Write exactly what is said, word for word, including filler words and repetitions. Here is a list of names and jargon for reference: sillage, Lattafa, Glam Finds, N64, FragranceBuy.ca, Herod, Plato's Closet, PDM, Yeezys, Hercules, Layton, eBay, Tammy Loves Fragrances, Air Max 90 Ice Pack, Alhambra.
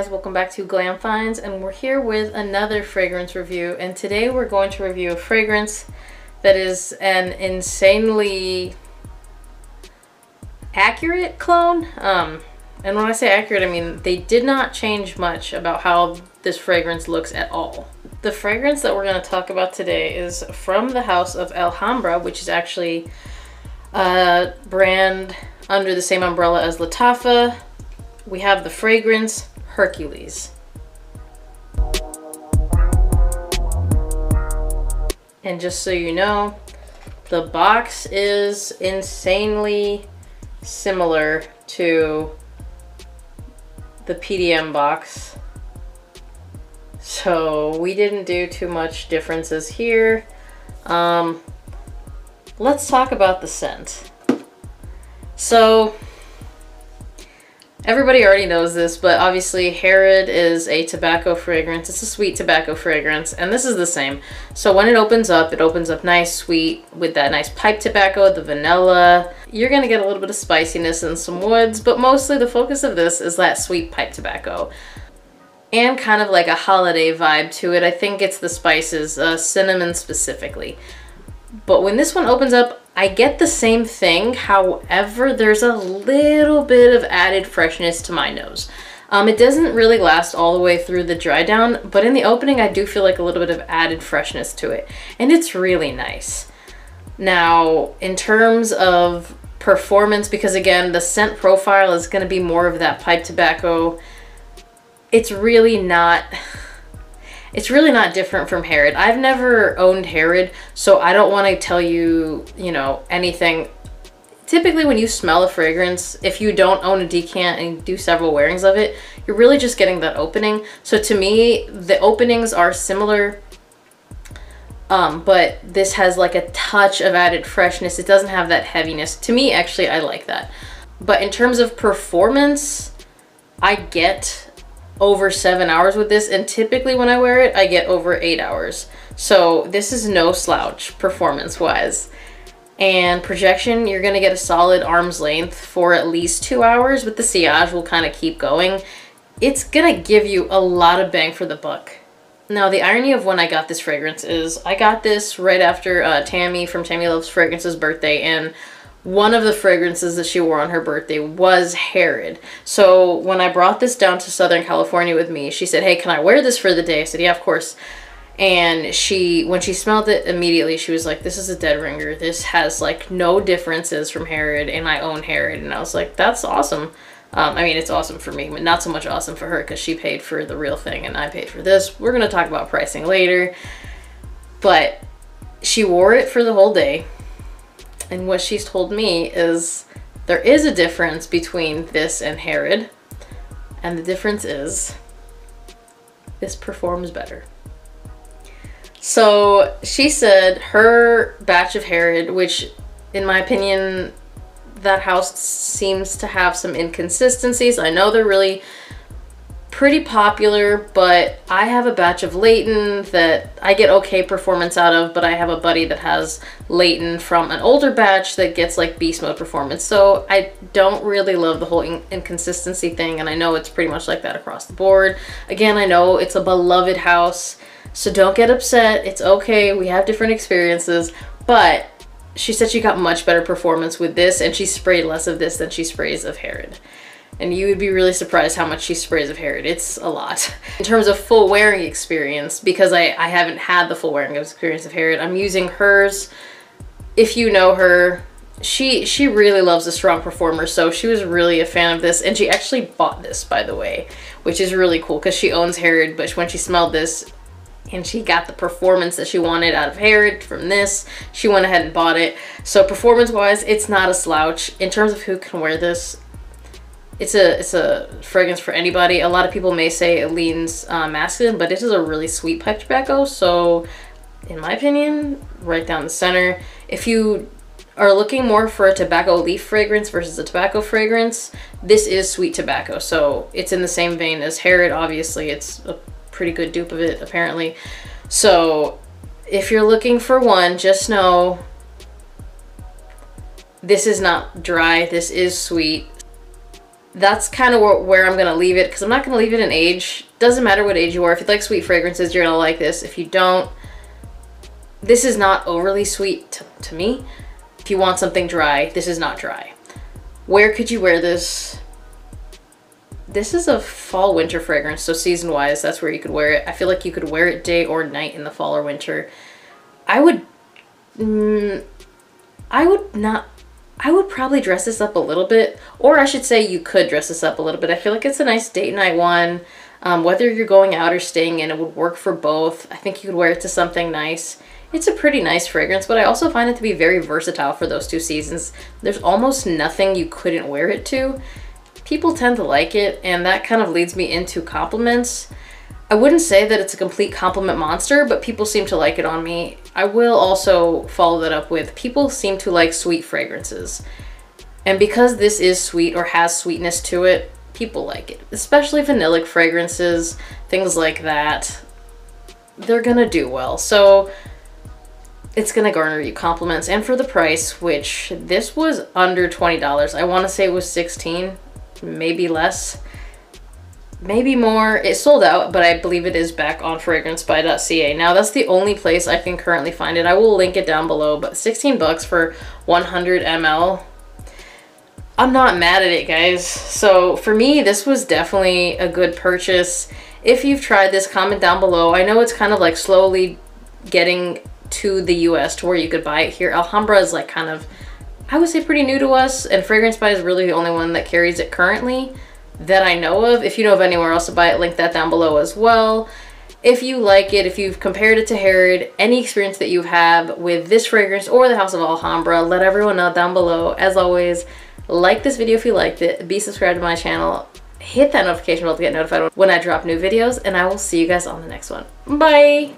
guys, welcome back to Glam Finds, and we're here with another fragrance review, and today we're going to review a fragrance that is an insanely accurate clone. Um, and when I say accurate, I mean they did not change much about how this fragrance looks at all. The fragrance that we're going to talk about today is from the house of Alhambra, which is actually a brand under the same umbrella as Lattafa. We have the fragrance Hercules. And just so you know, the box is insanely similar to the P D M box. So we didn't do too much differences here. Um, let's talk about the scent. So everybody already knows this, but obviously Herod is a tobacco fragrance. It's a sweet tobacco fragrance, and this is the same. So when it opens up, it opens up nice, sweet, with that nice pipe tobacco, the vanilla. You're gonna get a little bit of spiciness and some woods, but mostly the focus of this is that sweet pipe tobacco. And kind of like a holiday vibe to it. I think it's the spices, uh, cinnamon specifically. But when this one opens up, I get the same thing, however, there's a little bit of added freshness to my nose. Um, it doesn't really last all the way through the dry down, but in the opening, I do feel like a little bit of added freshness to it, and it's really nice. Now, in terms of performance, because again, the scent profile is gonna be more of that pipe tobacco, it's really not... It's really not different from Herod. I've never owned Herod, so I don't want to tell you, you know, anything. Typically when you smell a fragrance, if you don't own a decant and do several wearings of it, you're really just getting that opening. So to me, the openings are similar, um, but this has like a touch of added freshness. It doesn't have that heaviness. To me, actually, I like that. But in terms of performance, I get over seven hours with this, and typically when I wear it I get over eight hours, so this is no slouch performance wise. And projection, you're gonna get a solid arm's length for at least two hours, but the sillage will kind of keep going. It's gonna give you a lot of bang for the buck. Now, the irony of when I got this fragrance is I got this right after uh, Tammy from Tammy Loves Fragrances' birthday, and one of the fragrances that she wore on her birthday was Herod. So when I brought this down to Southern California with me, she said, "Hey, can I wear this for the day?" I said, "Yeah, of course." And she, when she smelled it immediately, she was like, "This is a dead ringer. This has like no differences from Herod, and I own Herod." And I was like, "That's awesome." Um, I mean, it's awesome for me, but not so much awesome for her, because she paid for the real thing and I paid for this. We're gonna talk about pricing later. But she wore it for the whole day. And what she's told me is there is a difference between this and Herod, and the difference is this performs better. So she said her batch of Herod, which in my opinion, that house seems to have some inconsistencies. I know they're really pretty popular, but I have a batch of Layton that I get okay performance out of, but I have a buddy that has Layton from an older batch that gets like beast mode performance. So I don't really love the whole in inconsistency thing, and I know it's pretty much like that across the board. Again, I know it's a beloved house, so don't get upset. It's okay, we have different experiences, but she said she got much better performance with this, and she sprayed less of this than she sprays of Herod. And you would be really surprised how much she sprays of Herod. It's a lot. In terms of full wearing experience, because I, I haven't had the full wearing experience of Herod, I'm using hers. If you know her, she she really loves a strong performer, so she was really a fan of this. And she actually bought this, by the way, which is really cool because she owns Herod, but when she smelled this and she got the performance that she wanted out of Herod from this, she went ahead and bought it. So performance-wise, it's not a slouch. In terms of who can wear this, It's a it's a fragrance for anybody. A lot of people may say it leans uh, masculine, but it is a really sweet pipe tobacco. So in my opinion, right down the center. If you are looking more for a tobacco leaf fragrance versus a tobacco fragrance, this is sweet tobacco. So it's in the same vein as Herod. Obviously, it's a pretty good dupe of it, apparently. So if you're looking for one, just know this is not dry. This is sweet. that's kind of where I'm going to leave it, because I'm not going to leave it in age. Doesn't matter what age you are. If you like sweet fragrances, you're going to like this. If you don't, this is not overly sweet t to me. If you want something dry, this is not dry. Where could you wear this? This is a fall winter fragrance, so season wise, that's where you could wear it. I feel like you could wear it day or night in the fall or winter. I would, mm, I would not, I would probably dress this up a little bit, or I should say you could dress this up a little bit. I feel like it's a nice date night one. Um, whether you're going out or staying in, it would work for both. I think you could wear it to something nice. It's a pretty nice fragrance, but I also find it to be very versatile for those two seasons. There's almost nothing you couldn't wear it to. People tend to like it, and that kind of leads me into compliments. I wouldn't say that it's a complete compliment monster, but people seem to like it on me. I will also follow that up with, people seem to like sweet fragrances. And because this is sweet or has sweetness to it, people like it, especially vanillic fragrances, things like that. They're gonna do well, so it's gonna garner you compliments. And for the price, which this was under twenty dollars, I wanna say it was sixteen dollars. Maybe less, maybe more. It sold out, but I believe it is back on fragrance buy dot c a. Now that's the only place I can currently find it. I will link it down below, but sixteen bucks for one hundred milliliters. I'm not mad at it, guys. So for me, this was definitely a good purchase. If you've tried this, comment down below. I know it's kind of like slowly getting to the U S to where you could buy it here. Alhambra is like kind of, I would say, pretty new to us, and Fragrance Buy is really the only one that carries it currently that I know of. If you know of anywhere else to buy it, link that down below as well. If you like it, if you've compared it to Herod, any experience that you have with this fragrance or the House of Alhambra, let everyone know down below. As always, like this video if you liked it, be subscribed to my channel, hit that notification bell to get notified when I drop new videos, and I will see you guys on the next one. Bye!